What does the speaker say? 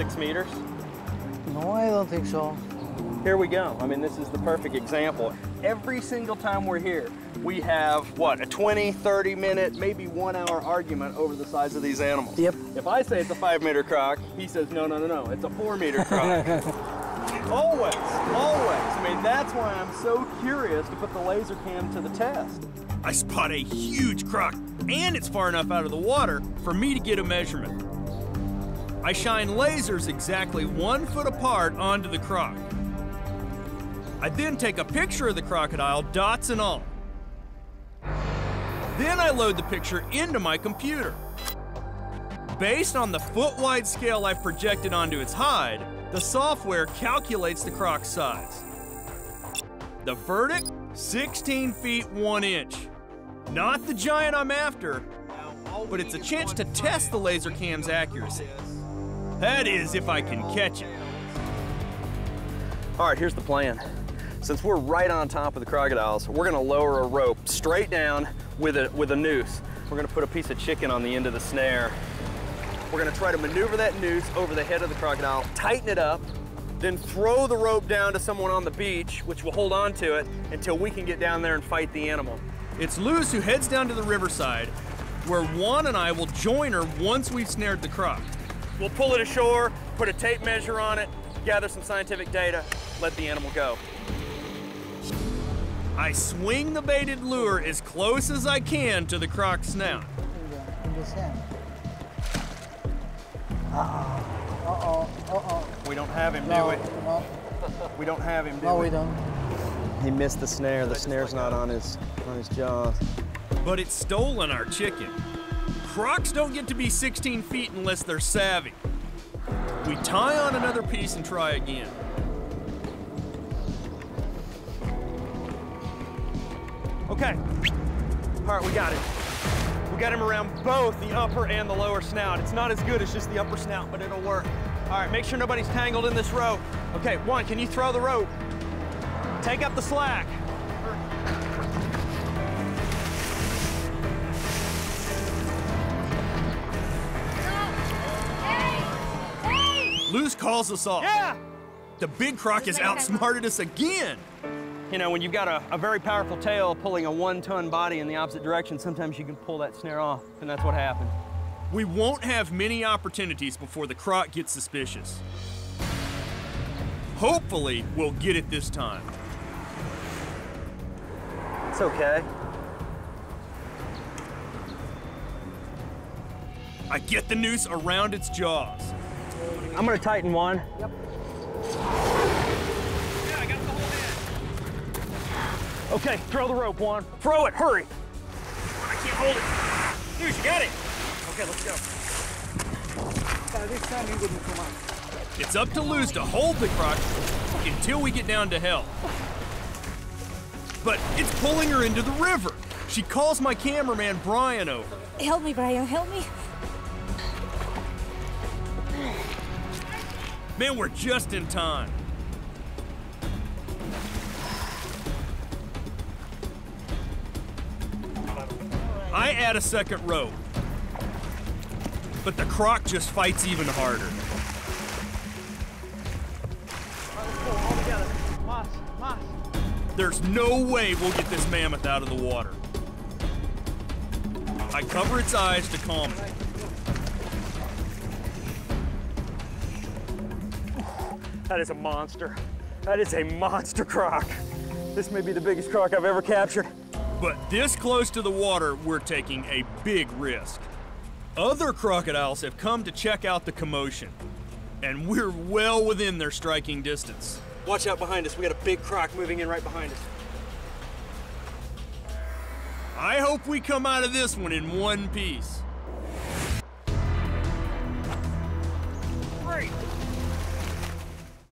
6 meters? No, I don't think so. Here we go. I mean, this is the perfect example. Every single time we're here, we have, what, a 20, 30-minute, maybe 1-hour argument over the size of these animals. Yep. If I say it's a 5-meter croc, he says, no, no, no, no, it's a 4-meter croc. Always, always. I mean, that's why I'm so curious to put the laser cam to the test. I spot a huge croc, and it's far enough out of the water for me to get a measurement. I shine lasers exactly 1 foot apart onto the croc. I then take a picture of the crocodile, dots and all. Then I load the picture into my computer. Based on the foot-wide scale I've projected onto its hide, the software calculates the croc's size. The verdict, 16 feet 1 inch. Not the giant I'm after, but it's a chance to test the laser cam's accuracy. That is, if I can catch it. All right, here's the plan. Since we're right on top of the crocodiles, we're gonna lower a rope straight down with a noose. We're gonna put a piece of chicken on the end of the snare. We're gonna try to maneuver that noose over the head of the crocodile, tighten it up, then throw the rope down to someone on the beach, which will hold on to it until we can get down there and fight the animal. It's Luz who heads down to the riverside, where Juan and I will join her once we've snared the croc. We'll pull it ashore, put a tape measure on it, gather some scientific data, let the animal go. I swing the baited lure as close as I can to the croc's snout. We don't have him, do we? No. We don't have him, do we? No, we don't. He missed the snare. The snare's not on his jaws. But it's stolen our chicken. Crocs don't get to be 16 feet unless they're savvy. We tie on another piece and try again. Okay. All right, we got it. We got him around both the upper and the lower snout. It's not as good as just the upper snout, but it'll work. All right, make sure nobody's tangled in this rope. Okay, Juan, can you throw the rope? Take up the slack. Luz calls us off. Yeah! The big croc has outsmarted us again. You know, when you've got a very powerful tail pulling a 1-ton body in the opposite direction, sometimes you can pull that snare off, and that's what happened. We won't have many opportunities before the croc gets suspicious. Hopefully, we'll get it this time. It's okay. I get the noose around its jaws. I'm gonna tighten one. Yep. Yeah, I got the whole hand. Okay, throw the rope, Juan. Throw it, hurry. I can't hold it. Dude, you got it. Okay, let's go. This time he wouldn't come on. It's up to Luz to hold the croc until we get down to help. But it's pulling her into the river. She calls my cameraman, Brian, over. Help me, Brian, help me. Man, we're just in time. I add a second rope, but the croc just fights even harder. There's no way we'll get this mammoth out of the water. I cover its eyes to calm it. That is a monster. That is a monster croc. This may be the biggest croc I've ever captured. But this close to the water, we're taking a big risk. Other crocodiles have come to check out the commotion, and we're well within their striking distance. Watch out behind us. We got a big croc moving in right behind us. I hope we come out of this one in one piece.